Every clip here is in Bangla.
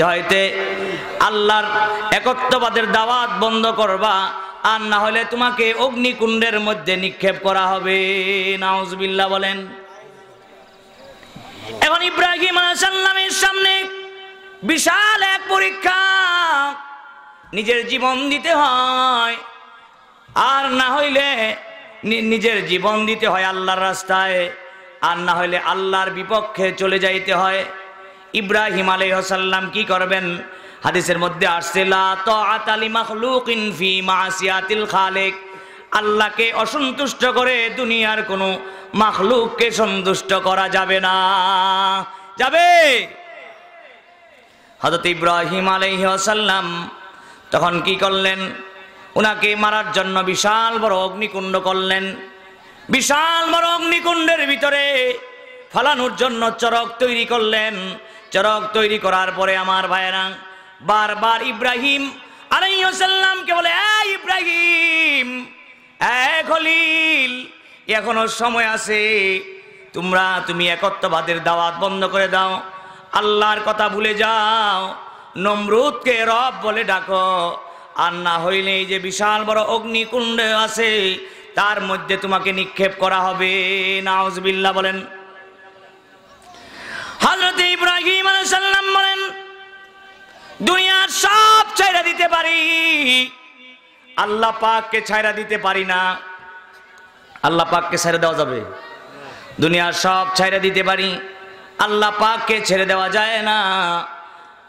জয়তে আল্লাহর একত্ববাদের দাওয়াত বন্ধ করবা, আর না হলে তোমাকে অগ্নিকুণ্ডের মধ্যে নিক্ষেপ করা হবে। নাউজুবিল্লাহ বলেন। এখন ইব্রাহিম আলাইহিসালামের সামনে বিশাল এক পরীক্ষা, নিজের জীবন দিতে হয় আর না হইলে নিজের জীবন দিতে হয় আল্লাহর রাস্তায়, আর না হইলে আল্লাহর বিপক্ষে চলে যাইতে হয়। ইব্রাহিম আলাইহিসালাম কি করবেন? হাদিসের মধ্যে আসছে লা তাআতা লি মাখলুকিন ফি মাসিয়াতিল খালিক, আল্লাহকে অসন্তুষ্ট করে দুনিয়ার কোনো মাখলুককে সন্তুষ্ট করা যাবে না। যাবে? হযরত ইব্রাহিম আলাইহিসালাম তখন কি করলেন? ওনাকে মারার জন্য বিশাল বড় অগ্নিকুণ্ড করলেন। বিশাল বড় অগ্নিকুণ্ডের ভিতরে ফালানোর জন্য চরক তৈরি করলেন। চরক তৈরি করার পরে আমার ভাইরা বারবার ইব্রাহিম আলাইহিসালামকে বলে, এই ইব্রাহিম, এই খলিল, এখনো সময় আছে, তুমি একত্ববাদের দাওয়াত বন্ধ করে দাও, আল্লাহর কথা ভুলে যাও, নমরুদকে রব বলে ডাকো, আর না হইলে এই যে বিশাল বড় অগ্নিকুণ্ড আছে তার মধ্যে তোমাকে নিক্ষেপ করা হবে। নাউজুবিল্লাহ বলেন। হযরত ইব্রাহিম আলাইহিসালাম বলেন, দুনিয়ার সব ছাইরা দিতে পারি, আল্লাহ পাককে ছাইরা দিতে পারি না। আল্লাহ পাককে ছেড়ে দেওয়া যাবে? দুনিয়ার সব ছাইরা দিতে পারি, আল্লাহ পাককে ছেড়ে দেওয়া যায় না।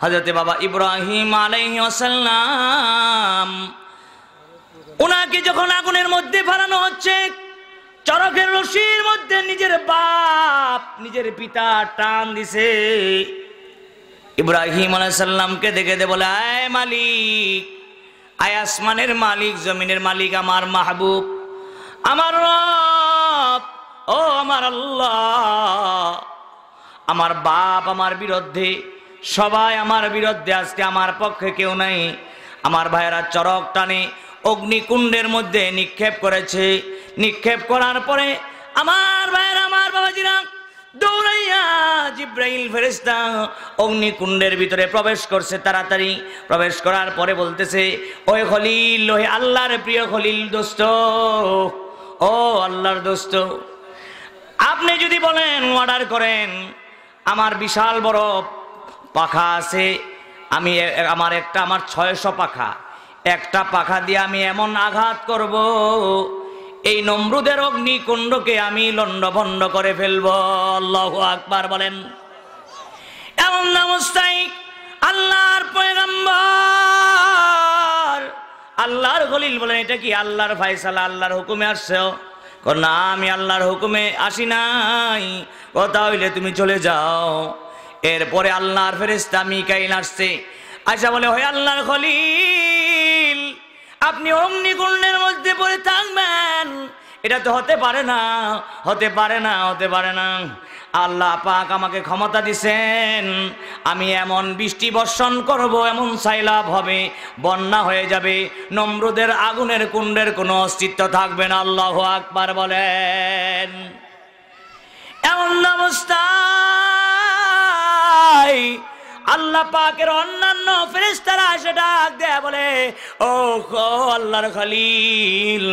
হযরত বাবা ইব্রাহিম আলাইহিসালাম, উনাকে যখন আগুনের মধ্যে ফালানো হচ্ছে, চরকের রশির মধ্যে নিজের বাপ, নিজের পিতা টান দিছে। ইব্রাহিম আলাইহিসালামকে দেখে দে বলে, আয় মালিক, আয় আসমানের মালিক, জমিনের মালিক, আমার মাহবুব, আমার রব, ও আমার আল্লাহ, আমার বাপ আমার বিরুদ্ধে, সবাই আমার বিরুদ্ধে, আজকে আমার পক্ষে কেউ নাই। আমার ভাইয়েরা চরক টানে অগ্নিকুণ্ডের মধ্যে নিক্ষেপ করেছে। নিক্ষেপ করার পরে আমার ভাইয়েরা, আমার বাবাজিরা দৌড়াইয়া জিব্রাইল ফেরেশতা অগ্নিকুণ্ডের ভিতরে প্রবেশ করছে। তাড়াতাড়ি প্রবেশ করার পরে বলতেছে, ওই খলিল, ওই আল্লাহর প্রিয় খলিল দোস্ত, ও আল্লাহর দোস্ত, আপনি যদি বলেন, অর্ডার করেন, আমার বিশাল বড় পাখা আছে, আমার 600 পাখা, একটা পাখা দিয়ে আমি এমন আঘাত করব, এই নমরুদের অগ্নিকুণ্ডকে আমি লণ্ডভণ্ড করে ফেলব। আল্লাহু আকবার বলেন। এমন অবস্থায় আল্লাহর পয়গম্বর, আল্লাহর খলিল বলেন, এটা কি আল্লাহর ফয়সালা, আল্লাহর হুকুমে আসছো? না, আমি আল্লাহর হুকুমে আসি নাই, কথা হইলে তুমি চলে যাও। এরপরে আল্লাহর ফেরেশতা মিকাইল আসছে, আচ্ছা বলে, হয় আল্লাহর খলিল, আপনি অগ্নিকুণ্ডের মধ্যে পড়ে থাকবেন, এটা তো হতে পারে না, হতে পারে না, হতে পারে না। আল্লাহ পাক আমাকে ক্ষমতা দিছেন, আমি এমন বৃষ্টি বর্ষণ করব, এমন সাইলাব হবে, বন্যা হয়ে যাবে, নমরুদের আগুনের কুণ্ডের কোনো অস্তিত্ব থাকবে না। আল্লাহু আকবার বলেন। এমন অবস্থায় আল্লাহ পাকের অন্যান্য ফেরেশতারা এসে ডাক দেয়া বলে, ও আল্লাহর খলিল,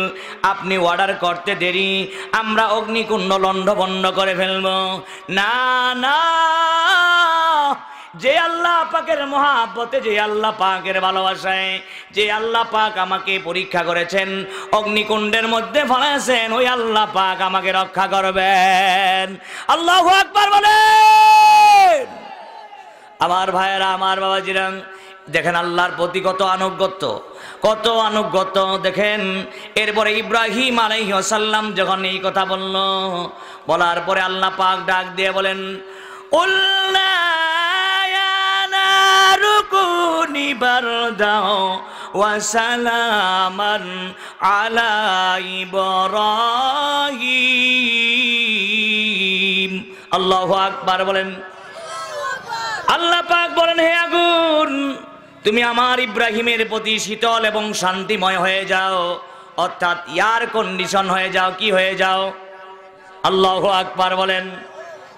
আপনি অর্ডার করতে দেরি, আমরা অগ্নিকুণ্ড লণ্ডভণ্ড করে ফেলব। না না, যে আল্লাহ পাকের মহাব্বতে, যে আল্লাহ পাকের ভালোবাসায়, যে আল্লাহ পাক আমাকে পরীক্ষা করেছেন, অগ্নিকুণ্ডের মধ্যে ফেলেছেন, ওই আল্লাহ পাক আমাকে রক্ষা করবেন। আল্লাহু আকবার বলেন। আমার ভাইয়েরা, আমার বাবাজিরা, দেখেন আল্লাহর প্রতি কত আনুগত্য, কত আনুগত্য দেখেন। এরপরে ইব্রাহিম আলাইহিসালাম যখন এই কথা বলল, বলার পরে আল্লাহ পাক ডাক দিয়ে বলেন, উল্লা ইয়া নারুকুনি বারদাও ওয়া সালামান আলা ইব্রাহিম। আল্লাহু আকবার বলেন। আল্লাহ পাক বলেন, হে আগুন, তুমি আমার ইব্রাহিমের প্রতি শীতল এবং শান্তিময় হয়ে যাও, অর্থাৎ এয়ার কন্ডিশন হয়ে যাও। কি হয়ে যাও? আল্লাহু আকবার বলেন।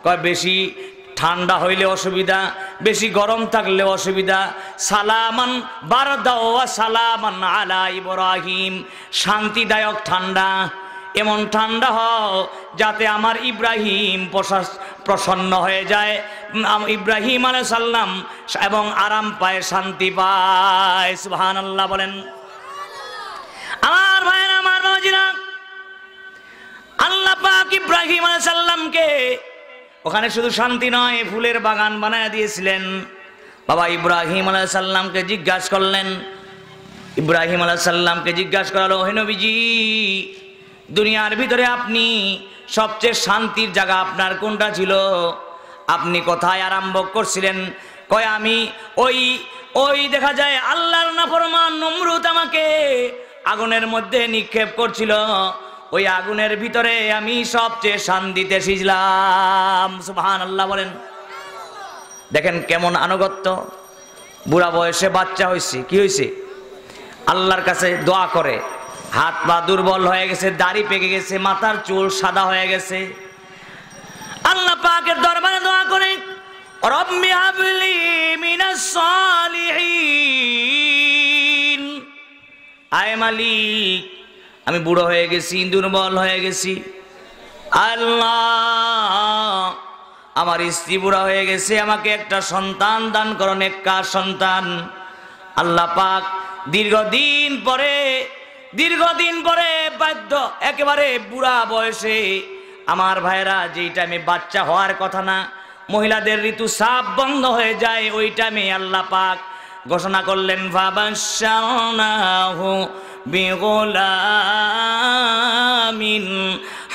কয় বেশি ঠান্ডা হইলে অসুবিধা, বেশি গরম থাকলে অসুবিধা। সালামান বারদাও সালামান আলা ইব্রাহিম, শান্তিদায়ক ঠান্ডা, এমন ঠান্ডা হও যাতে আমার ইব্রাহিম প্রসন্ন হয়ে যায়, ইব্রাহিম আলাইহিসালাম এবং আরাম পায়, শান্তি পায়। সুবহানাল্লাহ বলেন। আমার ভাইরা, আমার বাবাজিরা, আল্লাহ পাক ইব্রাহিম আলাইহিসালামকে ওখানে শুধু শান্তি নয়, ফুলের বাগান বানায় দিয়েছিলেন। বাবা ইব্রাহিম আলাইহিসালামকে জিজ্ঞাসা করলেন, ইব্রাহিম আলাইহিসালামকে জিজ্ঞাসা করালো, হে নবীজি, দুনিয়ার ভিতরে আপনি সবচেয়ে শান্তির জায়গা আপনার কোনটা ছিল, আপনি কোথায় আরম্ভ করছিলেন? কয়, আমি ওই দেখা যায় আল্লাহর নাফরমান নমরুদ আমাকে আগুনের মধ্যে নিক্ষেপ করছিল, ওই আগুনের ভিতরে আমি সবচেয়ে শান্তিতে সিজলাম। সুবহানাল্লাহ বলেন। দেখেন কেমন আনুগত্য। বুড়া বয়সে বাচ্চা হয়েছে, কি হয়েছে, আল্লাহর কাছে দোয়া করে, হাত পা দুর্বল হয়ে গেছে, দাড়ি পেকে গেছে, মাথার চুল সাদা হয়ে গেছে, আল্লাহ পাকের দরবারে দোয়া করে, রব্বি হাবলি মিনাস সালিহিন, আয় মালিক আমি বুড়ো হয়ে গেছি, দুর্বল হয়ে গেছি, আল্লাহ আমার স্ত্রী বুড়া হয়ে গেছে, আমাকে একটা সন্তান দান করো, নেককার সন্তান। আল্লাহ পাক দীর্ঘদিন পরে বাধ্য, একেবারে বুড়া বয়সে, আমার ভাইরা, যেই টাইমে বাচ্চা হওয়ার কথা না, মহিলাদের ঋতুস্রাব বন্ধ হয়ে যায়, ওই টাইমে আল্লাহ পাক ঘোষণা করলেন, ফাবাশশারনাহু বিগুলামিন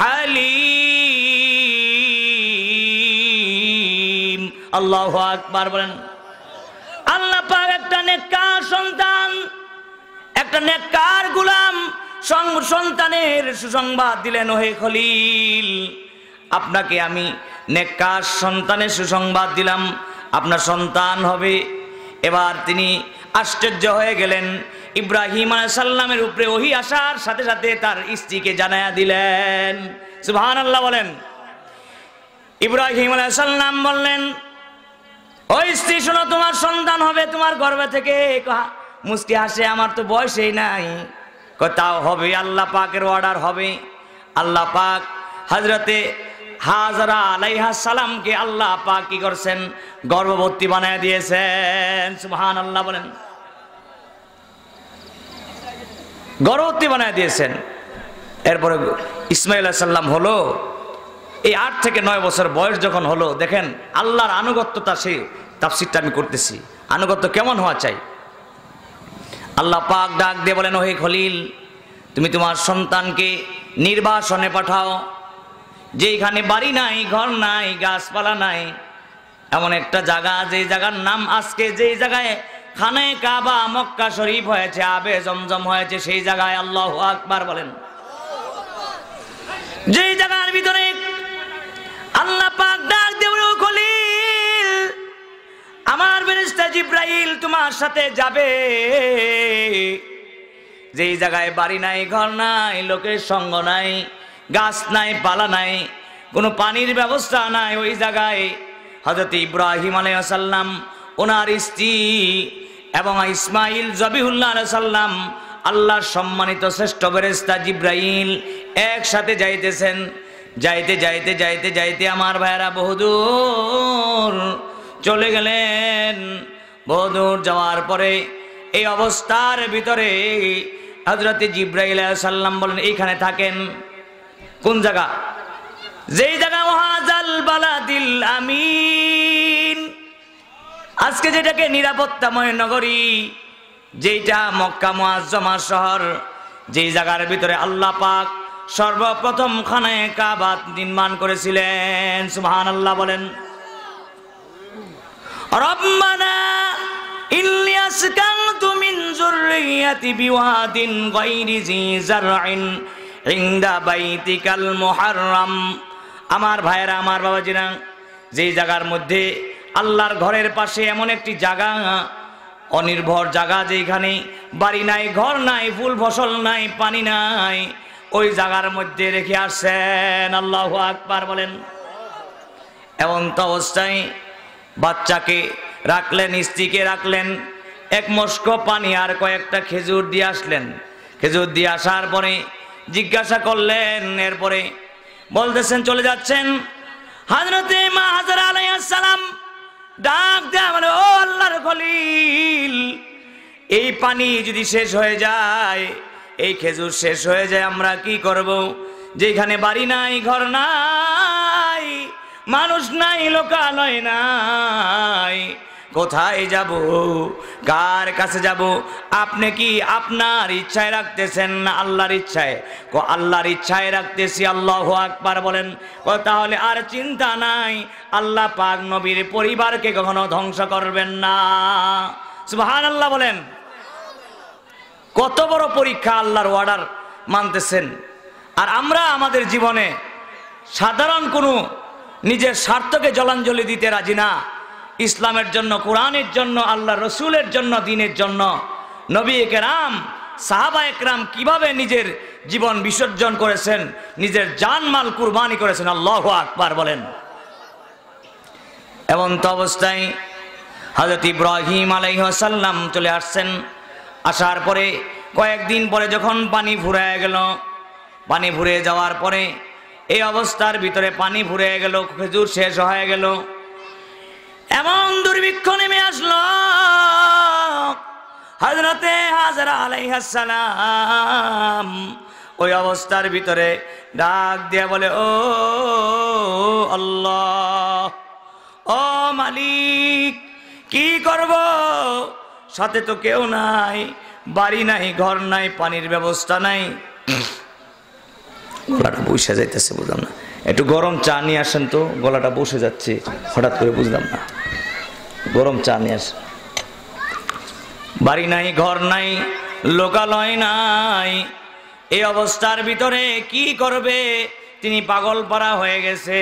হালিম। আল্লাহু আকবার বলেন। আল্লাহ পাক একটা নেককার সন্তান, একটা নেককার গোলাম সন্তানের সুসংবাদ দিলেন, ওহে খলিল আপনাকে আমি নেককার সন্তানের সুসংবাদ দিলাম, আপনার সন্তান হবে। এবার তিনি আশ্চর্য হয়ে গেলেন, ইব্রাহিম আলাইহিসসালামের উপরে ওহী আসার সাথে সাথে তার স্ত্রীকে জানায়া দিলেন। সুবহানাল্লাহ বলেন। ইব্রাহিম আলাইহিসসালাম বললেন, ওই স্ত্রী শোনো, তোমার সন্তান হবে তোমার গর্ভে থেকে। মুস্কি হাসে, আমার তো বয়সেই নাই। তাও হবে, আল্লাহ পাকের অর্ডার হবে। আল্লাহ পাক হযরতে হাজরা আলাইহা সালামকে আল্লাহ পাক কি করছেন, গর্ভবতী বানায় দিয়েছেন। সুবহানাল্লাহ বলেন। গর্ভবতী বানায় দিয়েছেন। এরপরে ইসমাইল আলাইহিস সালাম হলো, এই 8 থেকে 9 বছর বয়স যখন হলো, দেখেন আল্লাহর আনুগত্যতা, সেই তাফসীরটা আমি করতেছি, আনুগত্য কেমন হওয়া চাই। আল্লাহ পাক ডাক দিয়ে বলেন, ওহে খলিল তুমি তোমার সন্তানকে নির্বাসনে পাঠাও, যেখানে বাড়ি নাই, ঘর নাই, গাছপালা নাই, এমন একটা জায়গা, যে জায়গার নাম আজকে যেই জায়গায় খানায়ে কাবা মক্কা শরীফ হয়েছে, আবে জমজম হয়েছে, সেই জায়গায়, আল্লাহু আকবার বলেন, যেই জায়গার ভিতরে আল্লাহ পাক ডাক দিয়ে বলেন, খলিল আমার ফেরেশতা জিবরাইল তোমার সাথে যাবে, যেই জায়গায় বাড়ি নাই, ঘর নাই, লোকের সঙ্গ নাই, গাছ নাই, পালা নাই, কোনো পানির ব্যবস্থা নাই, ওই জায়গায় হযরত ইব্রাহিম আলাইহিস সালাম, ওনার স্ত্রী এবং ইসমাইল জবিহুল্লাহ আলাইহিস সালাম, আল্লাহর সম্মানিত শ্রেষ্ঠ ফেরেশতা জিবরাইল একসাথে যাইতেছেন। যাইতে যাইতে যাইতে যাইতে আমার ভাইরা বহুদূর চলে গেলেন। বহুদূর যাওয়ার পরে এই অবস্থার ভিতরে হযরত জিবরাইল আলাইহিস সালাম বলেন, এইখানে থাকেন। কোন জায়গা? যেই জায়গা ওয়াহাজাল বালাদিল আমিন, আজকে যেটাকে নিরাপত্তাময় নগরী, যেইটা মক্কা মুআজ্জমা শহর, যেই জায়গার ভিতরে আল্লাহ পাক সর্বপ্রথম খানায়ে কাবা নির্মাণ করেছিলেন। সুবহানাল্লাহ বলেন। রব্বানা ইন্নী আসকানতু মিন যুররিয়াতি বিওয়াদিন গায়রি জি যারইন ইনদা বাইতিকাল মুহাররাম। আমার ভাইরা, আমার বাবাজিরা, যেই জায়গার মধ্যে আল্লাহর ঘরের পাশে এমন একটি জায়গা, অনির্ভর জায়গা, যেখানে বাড়ি নাই, ঘর নাই, ফুল ফসল নাই, পানি নাই, ওই জায়গার মধ্যে রেখে আসছেন। আল্লাহু আকবার বলেন। এমন তো অবস্থায় বাচ্চাকে রাখলেন, স্ত্রীকে রাখলেন, এক মস্ক পানি আর কয়েকটা খেজুর দিয়ে আসলেন। খেজুর দিয়ে আসার পরে জিজ্ঞাসা করলেন, এরপরে বলতেছেন চলে যাচ্ছেন। হযরতে মা হাজরা আলাইহিসসালাম ডাক দেয়া, বলে ও আল্লাহর খলিল, এই পানি যদি শেষ হয়ে যায়, এই খেজুর শেষ হয়ে যায়, আমরা কি করব? যেখানে বাড়ি নাই, ঘর নাই, মানুষ নাই, লোকালয় নাই, কোথায় যাব, কার কাছে যাব? আপনি কি আপনার ইচ্ছায় রাখতেছেন না আল্লাহর ইচ্ছায়? কো আল্লাহর ইচ্ছায় রাখতেছি। আল্লাহু আকবার বলেন। কো তাহলে আর চিন্তা নাই, আল্লাহ পাক নবীর পরিবারকে কখনো ধ্বংস করবেন না। সুবহানাল্লাহ বলেন। কত বড় পরীক্ষা, আল্লাহর অর্ডার মানতেছেন। আর আমরা আমাদের জীবনে সাধারণ কোনো নিজের স্বার্থকে জলাঞ্জলি দিতে রাজি না। ইসলামের জন্য, কোরআনের জন্য, আল্লাহ রসুলের জন্য, দিনের জন্য নবী একরাম সাহাবা একরাম কিভাবে নিজের জীবন বিসর্জন করেছেন, নিজের জানমাল কুরবানি করেছেন। আল্লাহু আকবার বলেন। এমন তো অবস্থায় হযরত ইব্রাহিম আলাইহিসাল্লাম চলে আসছেন। আসার পরে কয়েকদিন পরে যখন পানি ফুরায় গেল, পানি ফুরে যাওয়ার পরে এই অবস্থার ভিতরে পানি ফুরে গেল, খেজুর শেষ হয়ে গেল, এমন দুর্ভিক্ষ নেমে আসলো। হযরতে হাজরা আলাইহিসসালাম ওই অবস্থার ভিতরে ডাক দিয়ে বলে, ও আল্লাহ, ও মালিক, কি করব? সাথে তো কেউ নাই, বাড়ি নাই, ঘর নাই, পানির ব্যবস্থা নাই। গলাটা বসে যাইতেছে, বুঝলাম না। একটু গরম চা নিয়ে আসেন তো, গলাটা বসে যাচ্ছে হঠাৎ করে, বুঝলাম না। গরম চা নিয়ে আসেন। বাড়ি নাই, ঘর নাই, লোকালয় নাই, এই অবস্থার ভিতরে কি করবে? তিনি পাগল পারা হয়ে গেছে।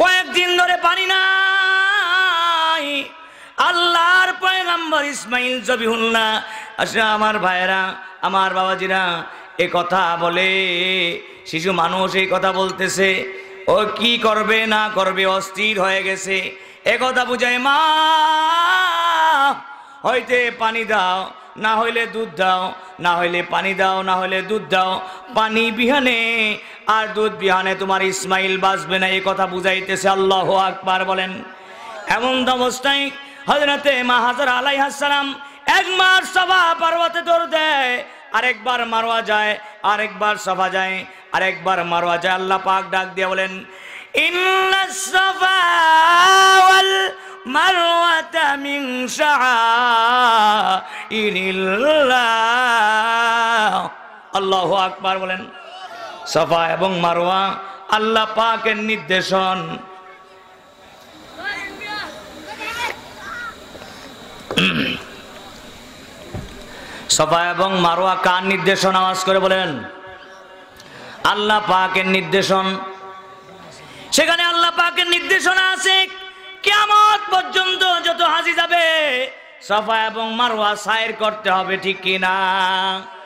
কয়েকদিন ধরে পানি নাই। আল্লাহর পয়গম্বর ইসমাইল জবিহুল্লাহ আসলে আমার ভাইরা, আমার বাবাজিরা এ কথা বলে, শিশু মানুষ এই কথা বলতেছে, ও কি করবে না করবে অস্থির হয়ে গেছে। এ কথা বুঝায়, মা হইতে পানি দাও, না হইলে দুধ দাও, না হইলে পানি দাও, না হইলে দুধ দাও, পানি বিহানে আর দুধ বিহানে তোমার ইসমাইল বাঁচবে না, এ কথা বুঝাইতেছে। আল্লাহু আকবার বলেন। এমন অবস্থায় হযরতে মা হাজরা আলাইহিসসালাম একবার সাফা পর্বতে দৌড় দেয়, আরেকবার মারওয়া যায়, আরেকবার সাফা যায়, আরেকবার মারওয়া যায়। আল্লাহ পাক ডাক দিয়ে বলেন, ইন্নাস সাফা ওয়াল মারওয়াতা মিন শাআইরিল্লাহ। আল্লাহু আকবার বলেন। সাফা এবং মারওয়া আল্লাহ পাকের নির্দেশন। সাফা এবং মারওয়া কার নির্দেশন? আওয়াজ করে বলেন। আল্লাহ পাকের নির্দেশন। সেখানে আল্লাহ পাকের নির্দেশনা আছে, কিয়ামত পর্যন্ত যত হাজী যাবে সাফা এবং মারওয়া সাইর করতে হবে, ঠিক কিনা?